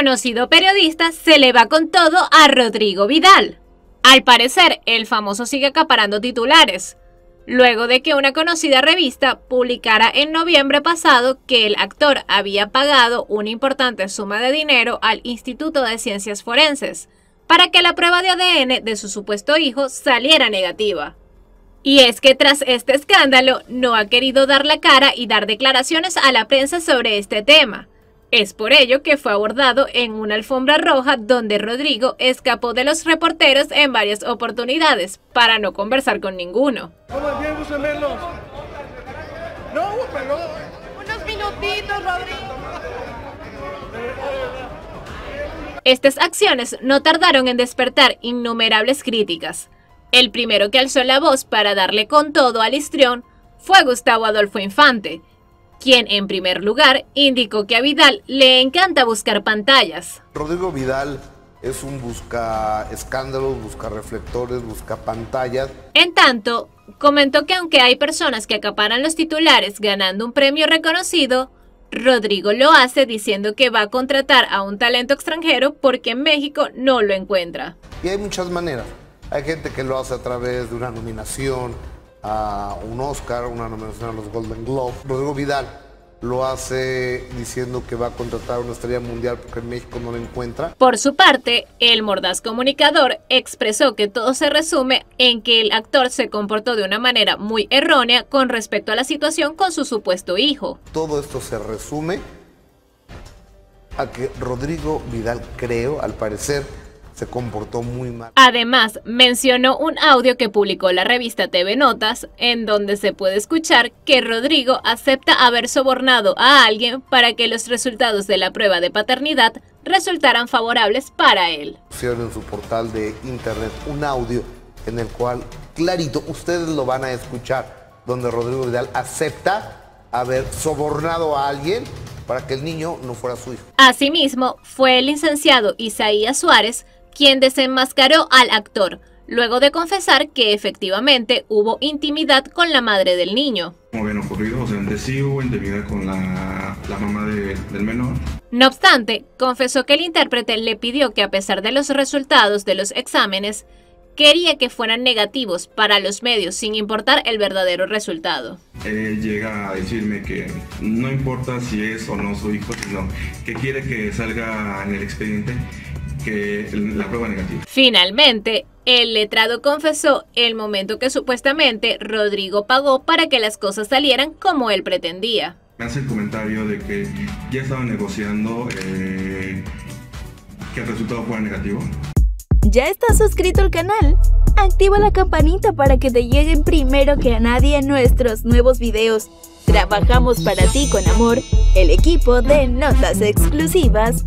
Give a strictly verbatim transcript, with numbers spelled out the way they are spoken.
conocido periodista se le va con todo a Rodrigo Vidal. Al parecer, el famoso sigue acaparando titulares, luego de que una conocida revista publicara en noviembre pasado que el actor había pagado una importante suma de dinero al Instituto de Ciencias Forenses para que la prueba de A D N de su supuesto hijo saliera negativa. Y es que tras este escándalo no ha querido dar la cara y dar declaraciones a la prensa sobre este tema. Es por ello que fue abordado en una alfombra roja donde Rodrigo escapó de los reporteros en varias oportunidades para no conversar con ninguno. ¿Cómo bien, gusto en verlos? No, pero... unos minutitos, Rodrigo. Estas acciones no tardaron en despertar innumerables críticas. El primero que alzó la voz para darle con todo al histrión fue Gustavo Adolfo Infante, quien en primer lugar indicó que a Vidal le encanta buscar pantallas. Rodrigo Vidal es un busca escándalos, busca reflectores, busca pantallas. En tanto, comentó que aunque hay personas que acaparan los titulares ganando un premio reconocido, Rodrigo lo hace diciendo que va a contratar a un talento extranjero porque en México no lo encuentra. Y hay muchas maneras. Hay gente que lo hace a través de una nominación a un Oscar, una nominación a los Golden Globe. Rodrigo Vidal lo hace diciendo que va a contratar a una estrella mundial porque en México no la encuentra. Por su parte, el mordaz comunicador expresó que todo se resume en que el actor se comportó de una manera muy errónea con respecto a la situación con su supuesto hijo. Todo esto se resume a que Rodrigo Vidal, creo, al parecer, se comportó muy mal. Además, mencionó un audio que publicó la revista T V Notas, en donde se puede escuchar que Rodrigo acepta haber sobornado a alguien para que los resultados de la prueba de paternidad resultaran favorables para él. Pusieron en su portal de internet un audio en el cual, clarito, ustedes lo van a escuchar, donde Rodrigo Vidal acepta haber sobornado a alguien para que el niño no fuera su hijo. Asimismo, fue el licenciado Isaías Suárez quien desenmascaró al actor, luego de confesar que efectivamente hubo intimidad con la madre del niño. Como bien ocurrido, o sea, sí hubo intimidad con la, la mamá de, del menor. No obstante, confesó que el intérprete le pidió que a pesar de los resultados de los exámenes, quería que fueran negativos para los medios sin importar el verdadero resultado. Él llega a decirme que no importa si es o no su hijo, sino que quiere que salga en el expediente que la prueba negativa. Finalmente, el letrado confesó el momento que supuestamente Rodrigo pagó para que las cosas salieran como él pretendía. Me hace el comentario de que ya estaba negociando eh, que el resultado fuera negativo. ¿Ya estás suscrito al canal? Activa la campanita para que te lleguen primero que a nadie nuestros nuevos videos. Trabajamos para ti con amor, el equipo de Notas Exclusivas.